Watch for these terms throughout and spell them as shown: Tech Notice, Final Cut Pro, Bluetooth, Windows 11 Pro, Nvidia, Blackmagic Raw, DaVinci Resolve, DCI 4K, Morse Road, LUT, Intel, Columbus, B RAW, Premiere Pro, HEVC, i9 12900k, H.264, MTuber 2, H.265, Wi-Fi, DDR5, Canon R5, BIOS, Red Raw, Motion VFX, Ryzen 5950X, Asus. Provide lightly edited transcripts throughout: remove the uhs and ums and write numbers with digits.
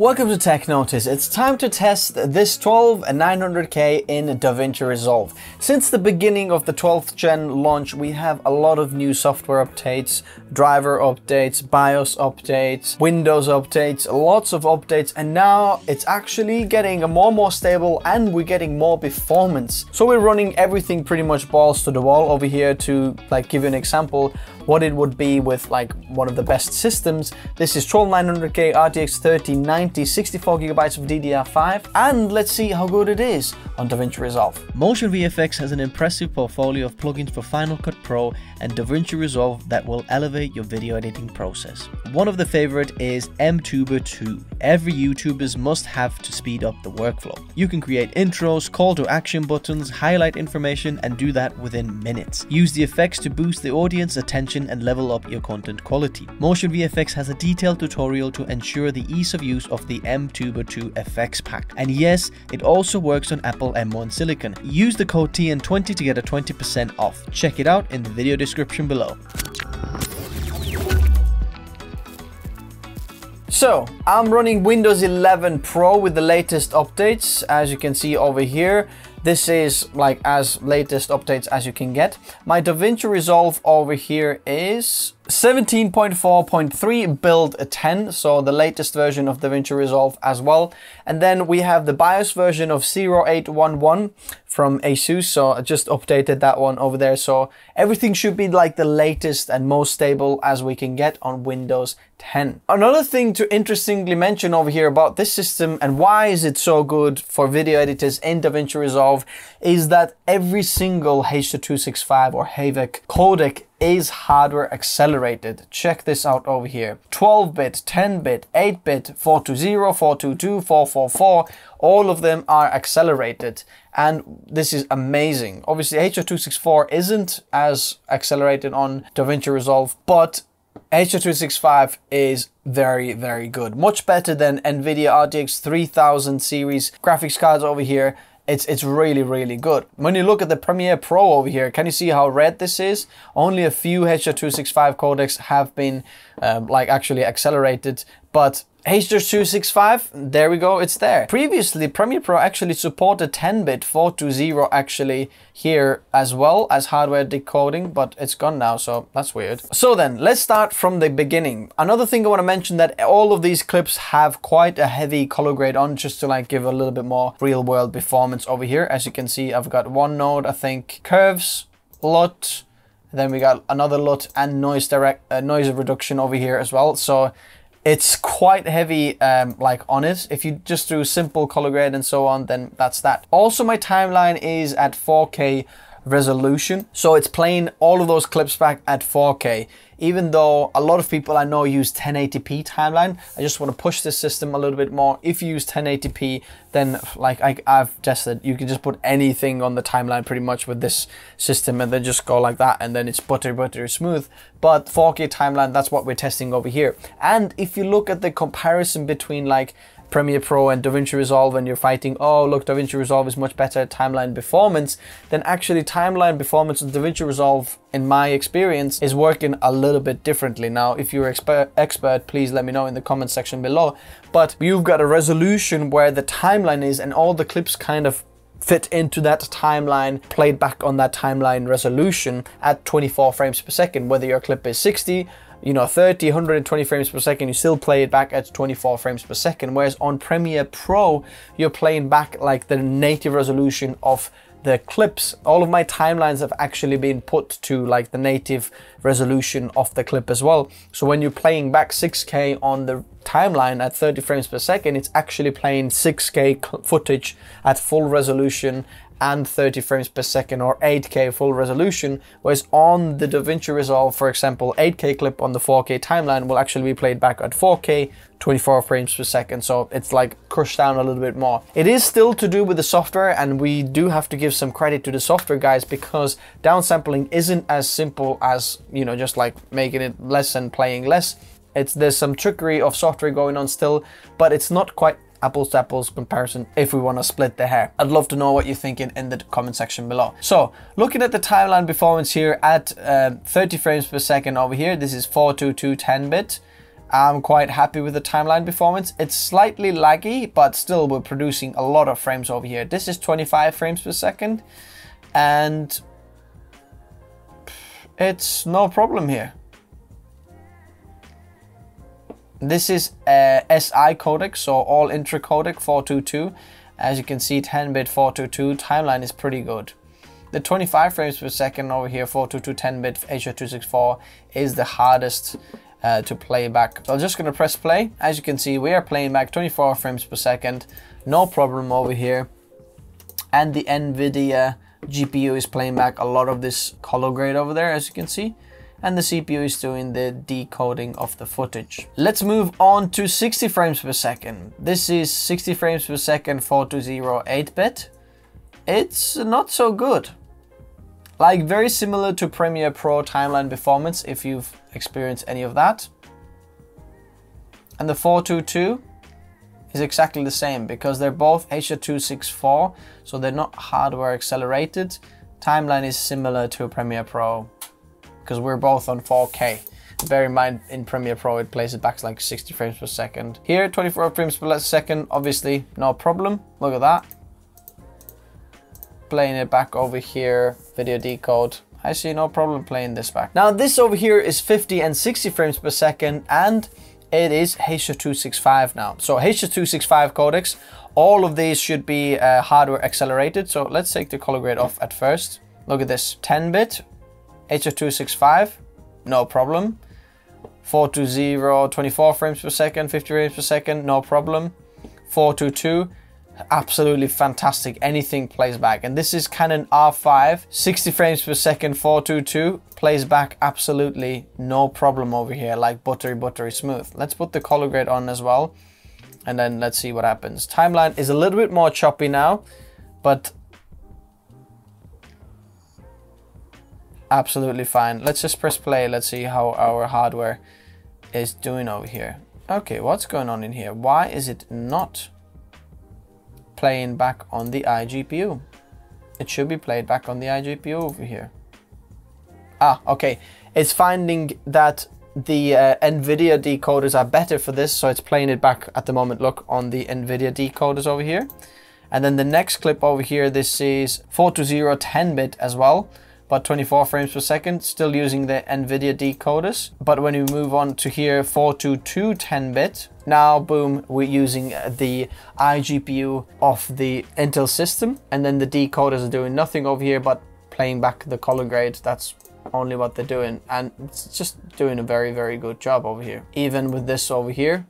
Welcome to Tech Notice. It's time to test this 12900K in DaVinci Resolve. Since the beginning of the 12th gen launch, we have a lot of new software updates, driver updates, BIOS updates, Windows updates, lots of updates, and now it's actually getting more stable and we're getting more performance. So we're running everything pretty much balls to the wall over here to like give you an example what it would be with like one of the best systems. This is 12900K RTX 3090. 64GB of DDR5, and let's see how good it is on DaVinci Resolve. Motion VFX has an impressive portfolio of plugins for Final Cut Pro and DaVinci Resolve that will elevate your video editing process. One of the favorite is MTuber 2. Every YouTuber must have to speed up the workflow. You can create intros, call to action buttons, highlight information, and do that within minutes. Use the effects to boost the audience attention and level up your content quality. Motion VFX has a detailed tutorial to ensure the ease of use of the MTuber 2 effects pack. And yes, it also works on Apple M1 Silicon. Use the code TN20 to get a 20% off. Check it out in the video description below. So, I'm running Windows 11 Pro with the latest updates, as you can see over here. This is like as latest updates as you can get. My DaVinci Resolve over here is 17.4.3 build 10, so the latest version of DaVinci Resolve as well. And then we have the BIOS version of 0811 from Asus, so I just updated that one over there. So everything should be like the latest and most stable as we can get on Windows 10. Another thing to interestingly mention over here about this system and why is it so good for video editors in DaVinci Resolve is that every single H.265 or HEVC codec is hardware accelerated. Check this out over here. 12-bit, 10-bit, 8-bit, 420, 422, 444, all of them are accelerated. And this is amazing. Obviously, H.264 isn't as accelerated on DaVinci Resolve, but H.265 is very, very good. Much better than Nvidia RTX 3000 series graphics cards over here. It's really, really good. When you look at the Premiere Pro over here, can you see how red this is? Only a few H.265 codecs have been like actually accelerated, but H.265, there we go, it's there. Previously, Premiere Pro actually supported 10-bit 420 actually here as well as hardware decoding, but it's gone now, so that's weird. So then, let's start from the beginning. Another thing I want to mention that all of these clips have quite a heavy color grade on just to like give a little bit more real-world performance over here. As you can see, I've got one node, I think, curves, LUT, then we got another LUT and noise reduction over here as well. So it's quite heavy like on it. If you just do simple color grade and so on, then that's that. Also, my timeline is at 4K resolution, so it's playing all of those clips back at 4K. Even though a lot of people I know use 1080p timeline, I just want to push this system a little bit more. If you use 1080p, then like I've tested, you can just put anything on the timeline pretty much with this system and then just go like that and then it's buttery smooth. But 4K timeline, that's what we're testing over here. And if you look at the comparison between like Premiere Pro and DaVinci Resolve and you're fighting, oh look, DaVinci Resolve is much better at timeline performance, then actually timeline performance in DaVinci Resolve, in my experience, is working a little bit differently. Now, if you're expert, please let me know in the comment section below. But you've got a resolution where the timeline is and all the clips kind of fit into that timeline, played back on that timeline resolution at 24 frames per second. Whether your clip is 60, you know, 30, 120 frames per second, you still play it back at 24 frames per second. Whereas on Premiere Pro, you're playing back like the native resolution of the clips. All of my timelines have actually been put to like the native resolution of the clip as well. So when you're playing back 6K on the timeline at 30 frames per second, it's actually playing 6K footage at full resolution and 30 frames per second, or 8K full resolution, whereas on the DaVinci Resolve, for example, 8K clip on the 4K timeline will actually be played back at 4K, 24 frames per second, so it's like crushed down a little bit more. It is still to do with the software, and we do have to give some credit to the software guys, because downsampling isn't as simple as, you know, just like making it less and playing less. There's some trickery of software going on still, but it's not quite apples to apples comparison if we want to split the hair. I'd love to know what you're thinking in the comment section below. So looking at the timeline performance here at 30 frames per second over here, this is 422 10-bit. I'm quite happy with the timeline performance. It's slightly laggy, but still we're producing a lot of frames over here. This is 25 frames per second, and it's no problem here. This is a SI codec, so all intra codec 422. As you can see, 10-bit 422 timeline is pretty good. The 25 frames per second over here, 422 10-bit H.264 is the hardest to play back. So I'm just gonna press play. As you can see, we are playing back 24 frames per second, no problem over here. And the Nvidia GPU is playing back a lot of this color grade over there, as you can see. And the CPU is doing the decoding of the footage. Let's move on to 60 frames per second. This is 60 frames per second, 420 8-bit. It's not so good. Like, very similar to Premiere Pro timeline performance, if you've experienced any of that. And the 422 is exactly the same, because they're both H.264, so they're not hardware accelerated. Timeline is similar to Premiere Pro, because we're both on 4K. Bear in mind, in Premiere Pro, it plays it back to like 60 frames per second. Here, 24 frames per second, obviously, no problem. Look at that. Playing it back over here, video decode. I see no problem playing this back. Now this over here is 50 and 60 frames per second, and it is H.265 now. So H.265 codecs, all of these should be hardware accelerated. So let's take the color grade off at first. Look at this, 10-bit, H.265, no problem. 420, 24 frames per second, 50 frames per second, no problem. 422, absolutely fantastic, anything plays back. And this is Canon R5, 60 frames per second, 422, plays back absolutely no problem over here, like buttery smooth. Let's put the color grade on as well, and then let's see what happens. Timeline is a little bit more choppy now, but absolutely fine. Let's just press play, let's see how our hardware is doing over here. Okay, what's going on in here? Why is it not playing back on the iGPU? It should be played back on the iGPU over here. Ah, okay, it's finding that the Nvidia decoders are better for this, so it's playing it back at the moment. Look, on the Nvidia decoders over here. And then the next clip over here, this is 420 10-bit as well, but 24 frames per second, still using the Nvidia decoders. But when we move on to here, 422 10-bit, now boom, we're using the iGPU of the Intel system, and then the decoders are doing nothing over here but playing back the color grade. That's only what they're doing, and it's just doing a very good job over here. Even with this over here,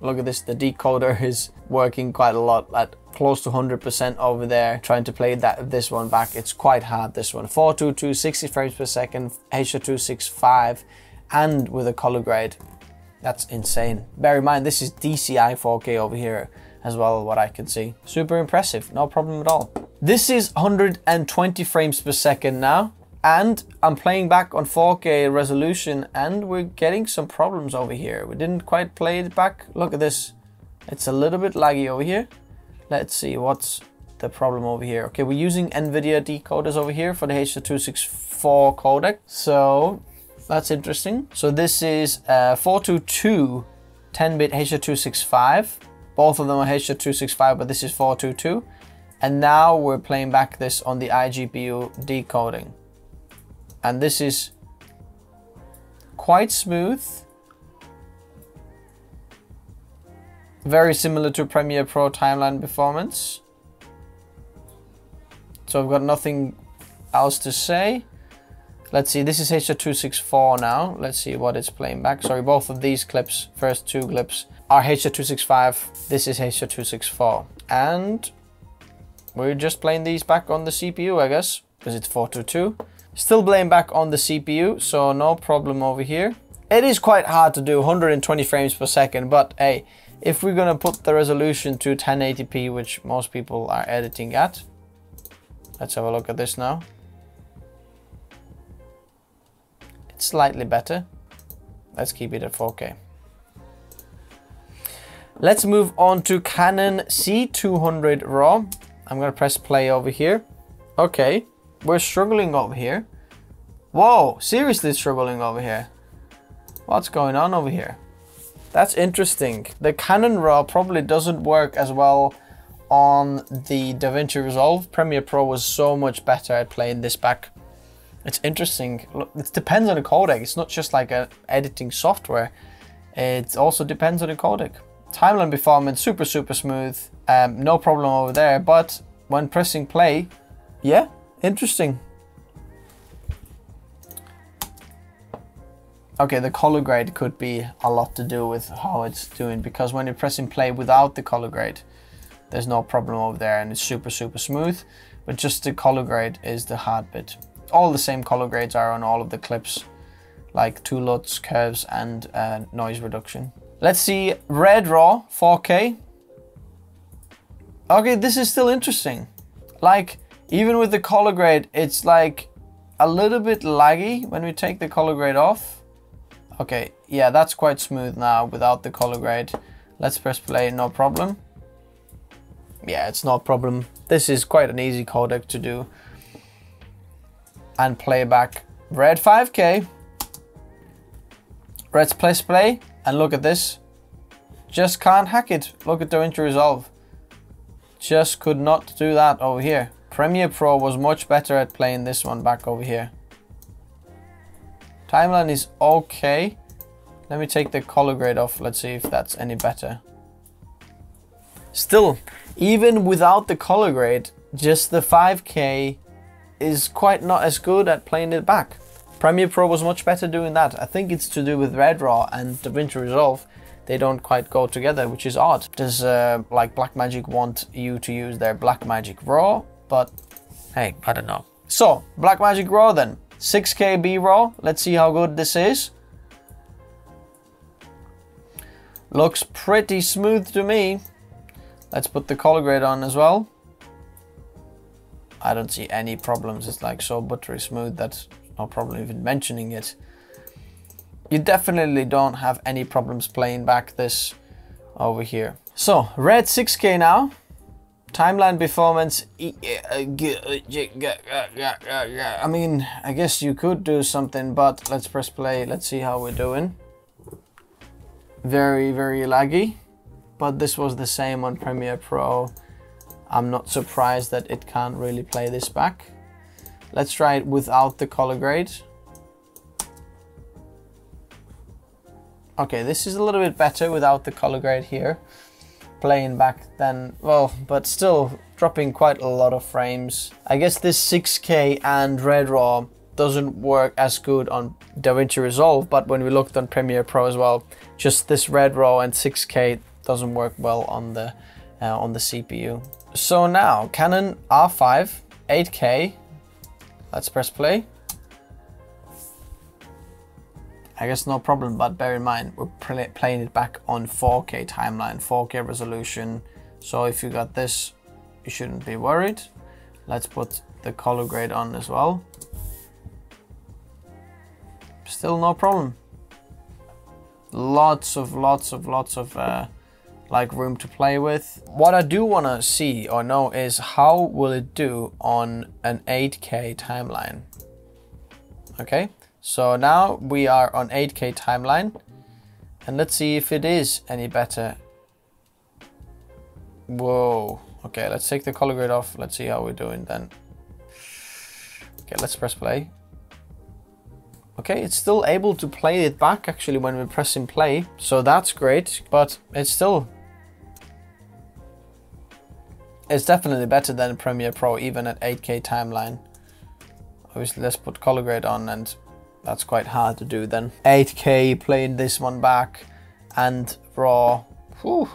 look at this, the decoder is working quite a lot at close to 100% over there. Trying to play this one back, it's quite hard, this one. 422, 60 frames per second, H.265, and with a color grade, that's insane. Bear in mind, this is DCI 4K over here as well, what I can see. Super impressive, no problem at all. This is 120 frames per second now, and I'm playing back on 4K resolution, and we're getting some problems over here. We didn't quite play it back. Look at this, it's a little bit laggy over here. Let's see what's the problem over here. Okay, we're using Nvidia decoders over here for the H.264 codec, so that's interesting. So this is 422 10-bit H.265, both of them are H.265, but this is 422, and now we're playing back this on the iGPU decoding, and this is quite smooth. Very similar to Premiere Pro timeline performance. So I've got nothing else to say. Let's see, this is H.264 now. Let's see what it's playing back. Sorry, both of these clips, first two clips, are H.265. This is H.264. And we're just playing these back on the CPU, I guess, because it's 422. Still playing back on the CPU, so no problem over here. It is quite hard to do 120 frames per second, but hey, if we're gonna put the resolution to 1080p, which most people are editing at, let's have a look at this now. It's slightly better. Let's keep it at 4K. Let's move on to Canon C200 RAW. I'm gonna press play over here. Okay, we're struggling over here. Whoa, seriously struggling over here. What's going on over here? That's interesting. The Canon RAW probably doesn't work as well on the DaVinci Resolve. Premiere Pro was so much better at playing this back. It's interesting. Look, it depends on the codec. It's not just like an editing software. It also depends on the codec. Timeline performance, super, super smooth. No problem over there, but when pressing play, yeah, interesting. Okay, the color grade could be a lot to do with how it's doing, because when you're pressing play without the color grade, there's no problem over there and it's super, super smooth, but just the color grade is the hard bit. All the same color grades are on all of the clips, like 2 LUTs, curves, and noise reduction. Let's see Red Raw 4K. Okay, this is still interesting. Like, even with the color grade, it's like a little bit laggy when we take the color grade off. Okay, yeah, that's quite smooth now without the color grade. Let's press play, no problem. Yeah, it's no problem. This is quite an easy codec to do. And playback, Red 5K. Let's press play and look at this. Just can't hack it. Look at DaVinci Resolve. Just could not do that over here. Premiere Pro was much better at playing this one back over here. Timeline is okay. Let me take the color grade off. Let's see if that's any better. Still, even without the color grade, just the 5K is quite not as good at playing it back. Premiere Pro was much better doing that. I think it's to do with Red Raw and DaVinci Resolve. They don't quite go together, which is odd. Does like Blackmagic want you to use their Blackmagic Raw? But hey, I don't know. So Blackmagic Raw then, 6K B RAW. Let's see how good this is. Looks pretty smooth to me. Let's put the color grade on as well. I don't see any problems. It's like so buttery smooth that no problem even mentioning it. You definitely don't have any problems playing back this over here. So Red 6K now. Timeline performance, I mean, I guess you could do something, but let's press play. Let's see how we're doing. Very, very laggy, but this was the same on Premiere Pro. I'm not surprised that it can't really play this back. Let's try it without the color grade. Okay, this is a little bit better without the color grade here. Playing back then, well, but still dropping quite a lot of frames. I guess this 6K and Red Raw doesn't work as good on DaVinci Resolve, but when we looked on Premiere Pro as well, just this Red Raw and 6K doesn't work well on the CPU. So now, Canon R5, 8K. Let's press play. I guess no problem, but bear in mind, we're playing it back on 4K timeline, 4K resolution. So if you got this, you shouldn't be worried. Let's put the color grade on as well. Still no problem. Lots of like room to play with. What I do want to see or know is how will it do on an 8K timeline? Okay. So now we are on 8K timeline, and let's see if it is any better. Whoa, okay, let's take the color grade off. Let's see how we're doing then. Okay, let's press play. Okay, it's still able to play it back actually when we're pressing play. So that's great, but it's still, it's definitely better than Premiere Pro even at 8K timeline. Obviously let's put color grade on, and that's quite hard to do then. 8K playing this one back and raw. Whew,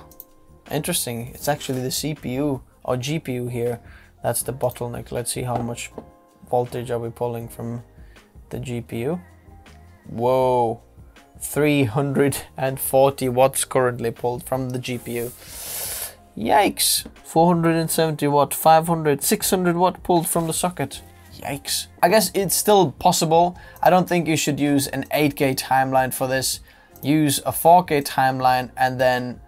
interesting. It's actually the CPU or GPU here that's the bottleneck. Let's see how much voltage are we pulling from the GPU. Whoa, 340 watts currently pulled from the GPU. Yikes, 470 watt, 500, 600 watt pulled from the socket. Yikes. I guess it's still possible. I don't think you should use an 8K timeline for this. Use a 4K timeline, and then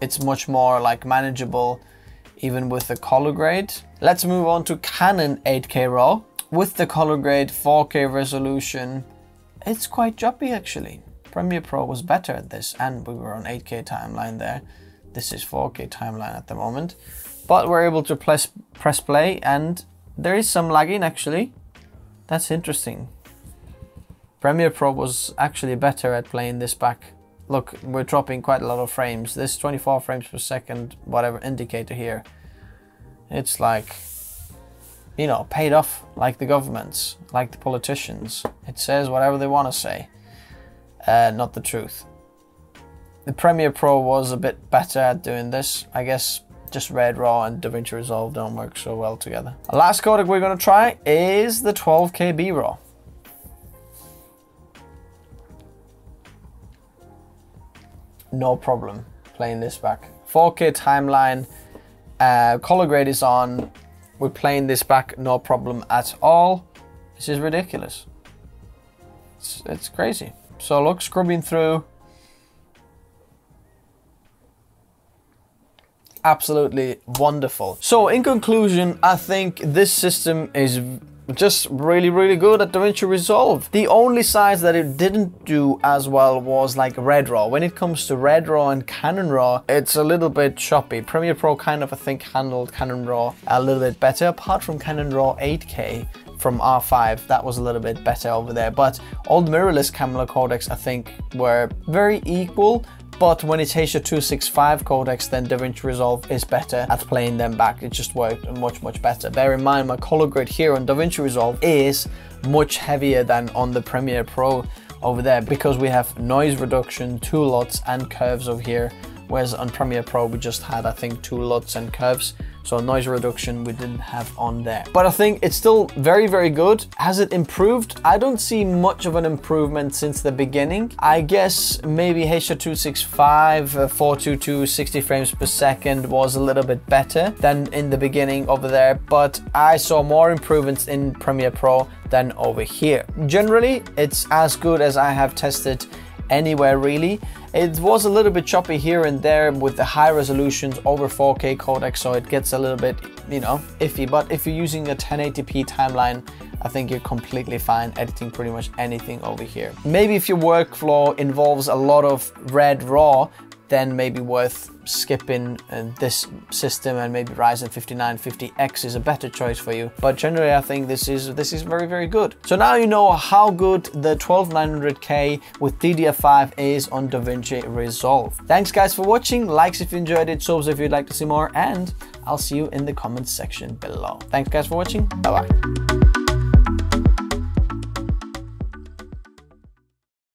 it's much more like manageable even with the color grade. Let's move on to Canon 8K RAW. With the color grade, 4K resolution, it's quite choppy actually. Premiere Pro was better at this, and we were on 8K timeline there. This is 4K timeline at the moment, but we're able to press play, and there is some lagging actually. That's interesting. Premiere Pro was actually better at playing this back. Look, we're dropping quite a lot of frames. This 24 frames per second, whatever indicator here, it's like, you know, paid off, like the governments, like the politicians. It says whatever they want to say, not the truth. The Premiere Pro was a bit better at doing this. I guess just Red Raw and DaVinci Resolve don't work so well together. The last codec we're going to try is the 12K B RAW. No problem playing this back. 4K timeline, color grade is on. We're playing this back, no problem at all. This is ridiculous. It's crazy. So look, scrubbing through. Absolutely wonderful. So in conclusion, I think this system is just really, really good at DaVinci Resolve. The only size that it didn't do as well was like Red Raw. When it comes to Red Raw and Canon Raw, it's a little bit choppy. Premiere Pro kind of, I think, handled Canon Raw a little bit better, apart from Canon Raw 8K from R5. That was a little bit better over there, but all the mirrorless camera codecs, I think, were very equal. But when it's H.265 codecs, then DaVinci Resolve is better at playing them back. It just worked much, much better. Bear in mind, my color grade here on DaVinci Resolve is much heavier than on the Premiere Pro over there, because we have noise reduction, two LUTs and curves over here, whereas on Premiere Pro we just had, I think, two LUTs and curves. So noise reduction we didn't have on there. But I think it's still very, very good. Has it improved? I don't see much of an improvement since the beginning. I guess maybe H.265 422 60 frames per second was a little bit better than in the beginning over there, but I saw more improvements in Premiere Pro than over here. Generally, it's as good as I have tested anywhere really. It was a little bit choppy here and there with the high resolutions over 4K codecs, so it gets a little bit, you know, iffy. But if you're using a 1080p timeline, I think you're completely fine editing pretty much anything over here. Maybe if your workflow involves a lot of Red Raw, then maybe worth skipping this system, and maybe Ryzen 5950X is a better choice for you. But generally, I think this is very, very good. So now you know how good the 12900K with DDR5 is on DaVinci Resolve. Thanks guys for watching, likes if you enjoyed it, subs if you'd like to see more, and I'll see you in the comments section below. Thanks guys for watching, bye bye.